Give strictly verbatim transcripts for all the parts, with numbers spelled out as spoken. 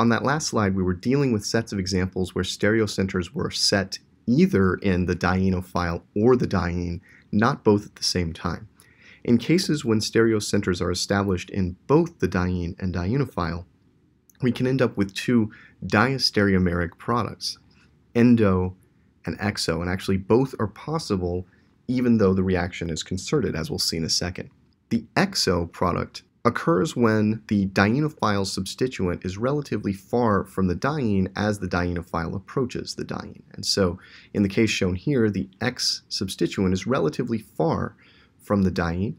On that last slide, we were dealing with sets of examples where stereocenters were set either in the dienophile or the diene, not both at the same time. In cases when stereocenters are established in both the diene and dienophile, we can end up with two diastereomeric products, endo and exo, and actually both are possible even though the reaction is concerted, as we'll see in a second. The exo product occurs when the dienophile substituent is relatively far from the diene as the dienophile approaches the diene. And so in the case shown here, the X substituent is relatively far from the diene,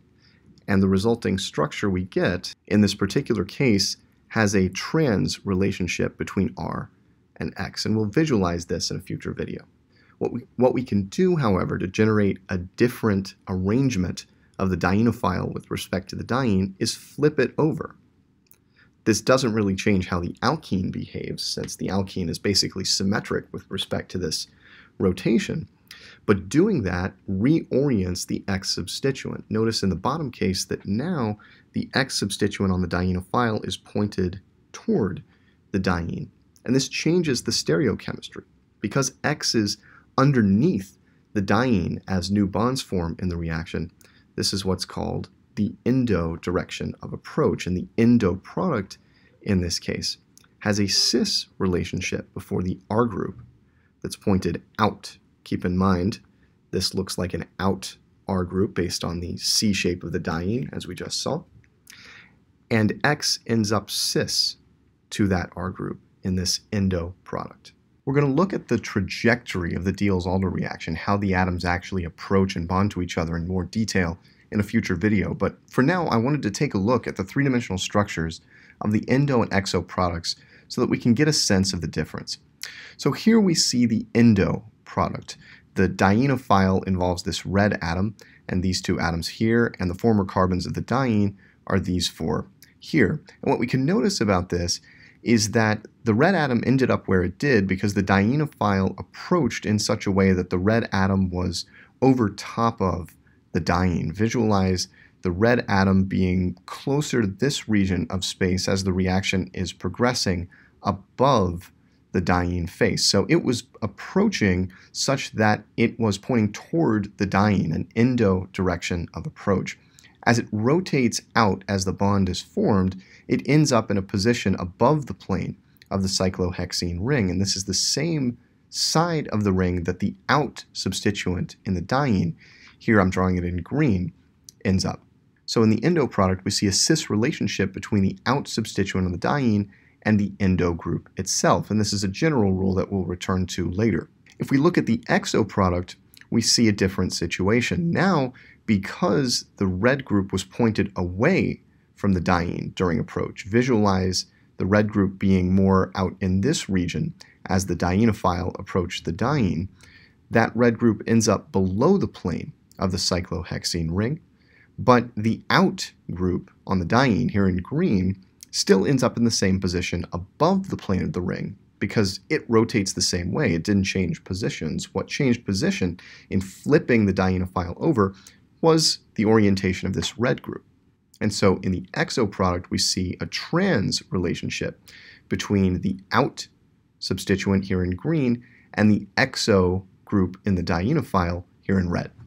and the resulting structure we get in this particular case has a trans relationship between R and X, and we'll visualize this in a future video. What we, what we can do, however, to generate a different arrangement of the dienophile with respect to the diene is flip it over. This doesn't really change how the alkene behaves, since the alkene is basically symmetric with respect to this rotation, but doing that reorients the X substituent. Notice in the bottom case that now the X substituent on the dienophile is pointed toward the diene, and this changes the stereochemistry. Because X is underneath the diene as new bonds form in the reaction, this is what's called the endo direction of approach, and the endo product in this case has a cis relationship before the R group that's pointed out. Keep in mind, this looks like an out R group based on the C shape of the diene, as we just saw, and X ends up cis to that R group in this endo product. We're going to look at the trajectory of the Diels-Alder reaction, how the atoms actually approach and bond to each other in more detail in a future video, but for now I wanted to take a look at the three-dimensional structures of the endo and exo products so that we can get a sense of the difference. So here we see the endo product. The dienophile involves this red atom and these two atoms here, and the former carbons of the diene are these four here. And what we can notice about this is that the red atom ended up where it did because the dienophile approached in such a way that the red atom was over top of the diene. Visualize the red atom being closer to this region of space as the reaction is progressing above the diene face. So it was approaching such that it was pointing toward the diene, an endo direction of approach. As it rotates out as the bond is formed, it ends up in a position above the plane of the cyclohexene ring, and this is the same side of the ring that the out substituent in the diene, here I'm drawing it in green, ends up. So in the endo product, we see a cis relationship between the out substituent of the diene and the endo group itself, and this is a general rule that we'll return to later. If we look at the exo product, we see a different situation. Now, because the red group was pointed away from the diene during approach, visualize the red group being more out in this region as the dienophile approached the diene, that red group ends up below the plane of the cyclohexene ring, but the out group on the diene, here in green, still ends up in the same position above the plane of the ring because it rotates the same way. It didn't change positions. What changed position in flipping the dienophile over was the orientation of this red group. And so in the exo product, we see a trans relationship between the out substituent here in green and the exo group in the dienophile here in red.